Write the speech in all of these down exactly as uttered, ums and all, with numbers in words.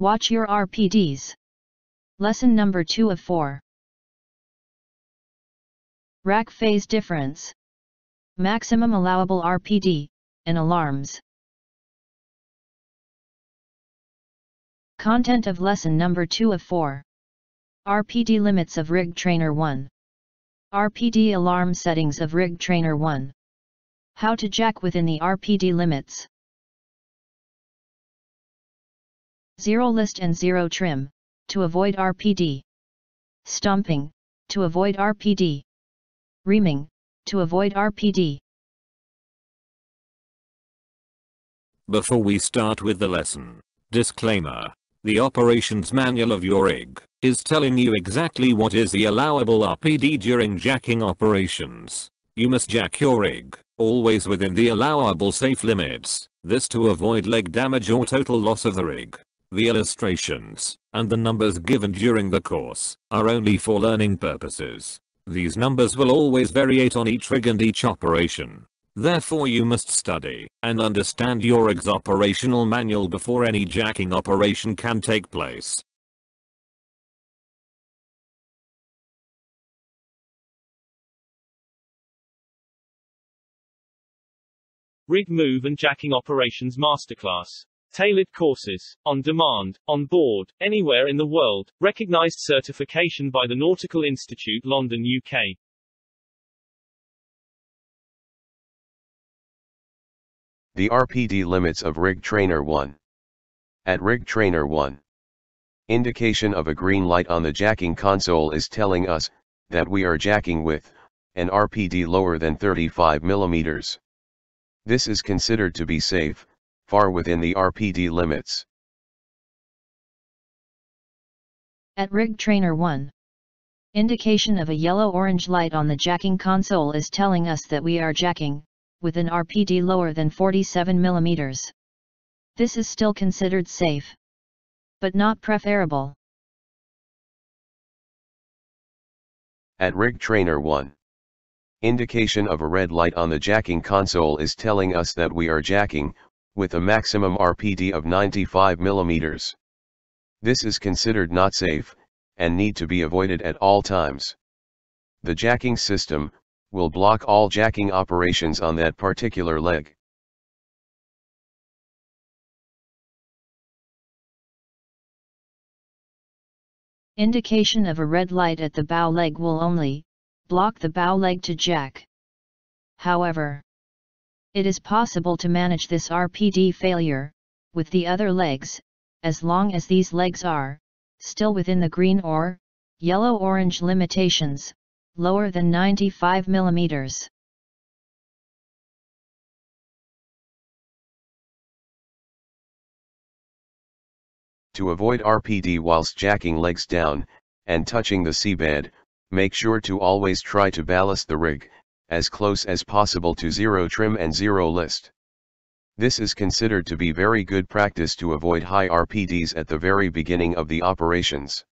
Watch your R P Ds. Lesson number two of four. Rack phase difference. Maximum allowable R P D, and alarms. Content of lesson number two of four. R P D limits of Rig Trainer one. R P D alarm settings of Rig Trainer one. How to jack within the R P D limits. Zero list and zero trim, to avoid R P D. Stomping, to avoid R P D. Reaming, to avoid R P D. Before we start with the lesson, disclaimer. The operations manual of your rig is telling you exactly what is the allowable R P D during jacking operations. You must jack your rig, always within the allowable safe limits, this to avoid leg damage or total loss of the rig. The illustrations, and the numbers given during the course, are only for learning purposes. These numbers will always variate on each rig and each operation. Therefore you must study and understand your rig's operational manual before any jacking operation can take place. Rig Move and Jacking Operations Masterclass. Tailored courses, on demand, on board, anywhere in the world, recognized certification by the Nautical Institute London U K. The R P D limits of Rig Trainer one. At Rig Trainer one, indication of a green light on the jacking console is telling us that we are jacking with an R P D lower than thirty-five millimeters. This is considered to be safe, far within the R P D limits. At Rig Trainer one, indication of a yellow-orange light on the jacking console is telling us that we are jacking with an R P D lower than forty-seven millimeters. This is still considered safe, but not preferable. At Rig Trainer one, indication of a red light on the jacking console is telling us that we are jacking with a maximum R P D of ninety-five millimeters. This is considered not safe, and need to be avoided at all times. The jacking system will block all jacking operations on that particular leg. Indication of a red light at the bow leg will only block the bow leg to jack. However, it is possible to manage this R P D failure with the other legs, as long as these legs are still within the green or yellow-orange limitations, lower than ninety-five millimeters. To avoid R P D whilst jacking legs down and touching the seabed, make sure to always try to ballast the rig as close as possible to zero trim and zero list. This is considered to be very good practice to avoid high R P Ds at the very beginning of the operations.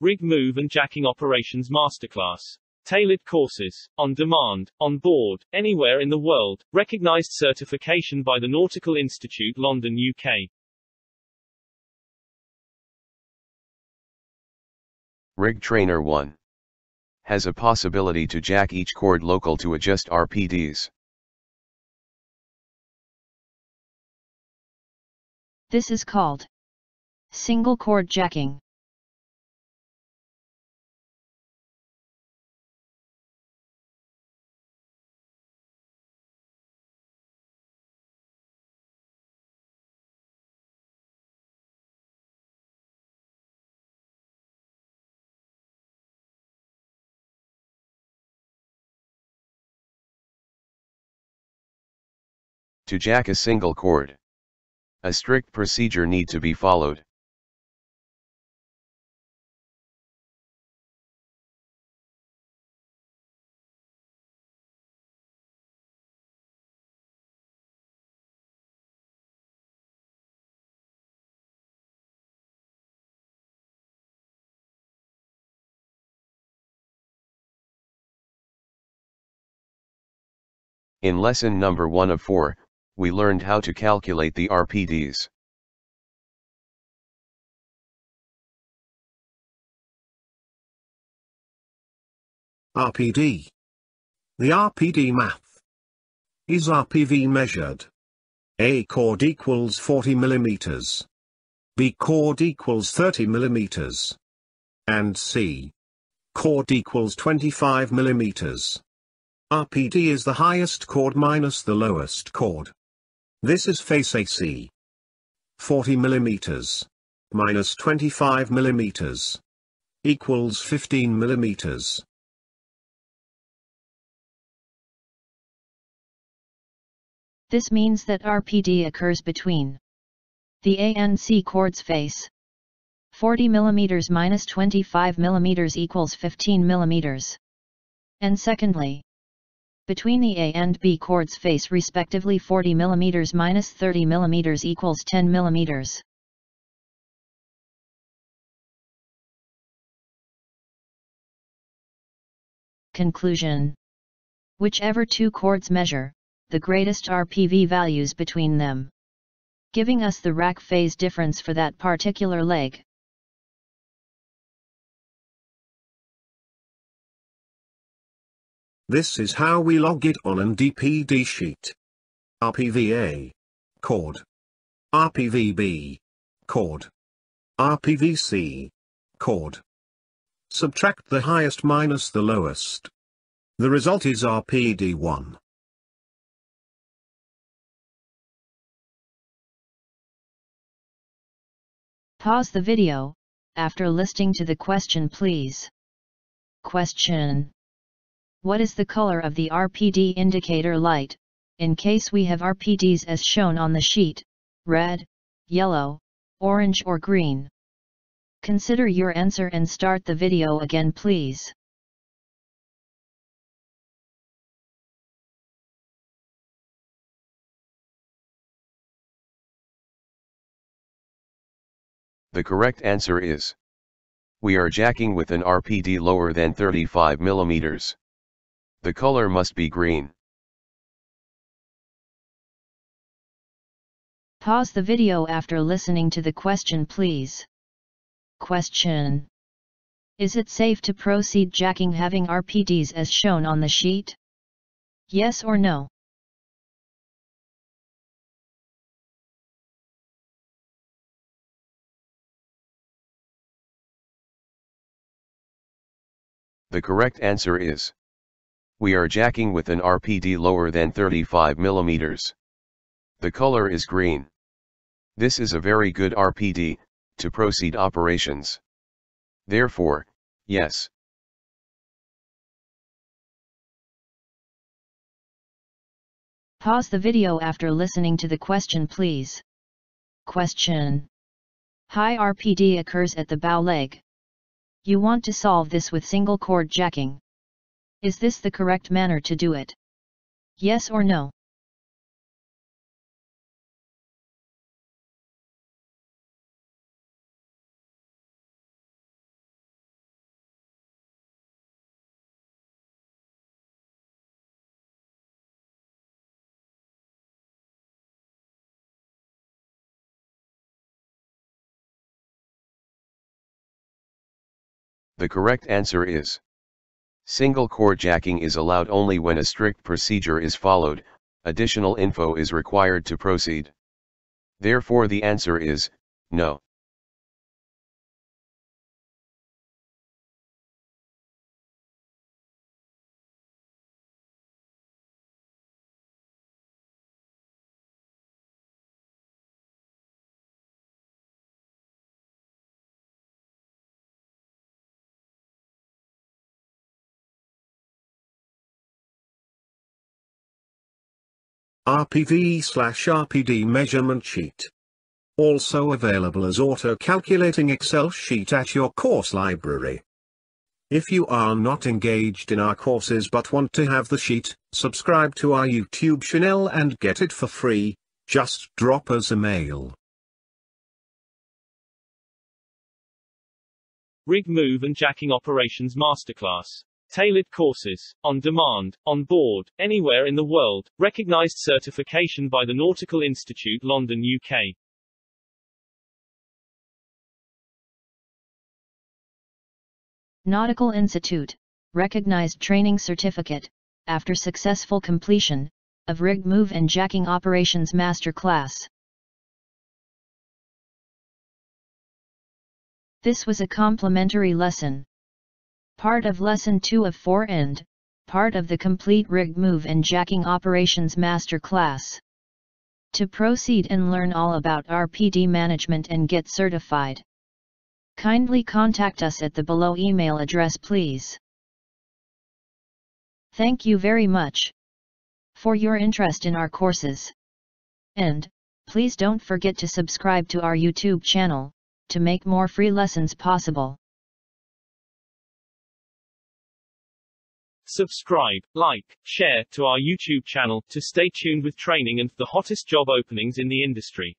Rig Move and Jacking Operations Masterclass. Tailored courses, on demand, on board, anywhere in the world, recognized certification by the Nautical Institute London U K. Rig Trainer one has a possibility to jack each chord local to adjust R P Ds. This is called single chord jacking. To jack a single chord, a strict procedure need to be followed. In lesson number one of four, we learned how to calculate the R P Ds. R P D. The R P D math. Is R P V measured? A chord equals forty millimeters. B chord equals thirty millimeters. And C chord equals twenty-five millimeters. R P D is the highest chord minus the lowest chord. This is face A C. forty millimeters minus twenty-five millimeters equals fifteen millimeters. This means that R P D occurs between the A and C chords face. forty millimeters minus twenty-five millimeters equals fifteen millimeters. And secondly, between the A and B chords face respectively, forty millimeters minus thirty millimeters equals ten millimeters. Conclusion. Whichever two chords measure, the greatest R P V values between them, giving us the rack phase difference for that particular leg. This is how we log it on an D P D sheet. R P V A chord, R P V B chord, R P V C chord. Subtract the highest minus the lowest. The result is R P D one. Pause the video after listening to the question, please. Question. What is the color of the R P D indicator light, in case we have R P Ds as shown on the sheet, red, yellow, orange or green? Consider your answer and start the video again, please. The correct answer is, we are jacking with an R P D lower than thirty-five millimeters. The color must be green. Pause the video after listening to the question, please. Question. Is it safe to proceed jacking having R P Ds as shown on the sheet? Yes or no? The correct answer is, we are jacking with an R P D lower than thirty-five millimeters. The color is green. This is a very good R P D, to proceed operations. Therefore, yes. Pause the video after listening to the question, please. Question. High R P D occurs at the bow leg. You want to solve this with single chord jacking. Is this the correct manner to do it? Yes or no? The correct answer is, single chord jacking is allowed only when a strict procedure is followed. Additional info is required to proceed. Therefore the answer is, no. R P V slash R P D measurement sheet. Also available as auto-calculating Excel sheet at your course library. If you are not engaged in our courses but want to have the sheet, subscribe to our YouTube channel and get it for free. Just drop us a mail. Rig move and jacking operations masterclass. Tailored courses, on demand, on board, anywhere in the world, recognized certification by the Nautical Institute London, U K. Nautical Institute, recognized training certificate, after successful completion, of rigged move and jacking operations master class. This was a complementary lesson. Part of Lesson two of four and, part of the complete rigged move and jacking operations master class. To proceed and learn all about R P D management and get certified, kindly contact us at the below email address please. Thank you very much for your interest in our courses. And, please don't forget to subscribe to our YouTube channel, to make more free lessons possible. Subscribe, like, share to our YouTube channel to stay tuned with training and the hottest job openings in the industry.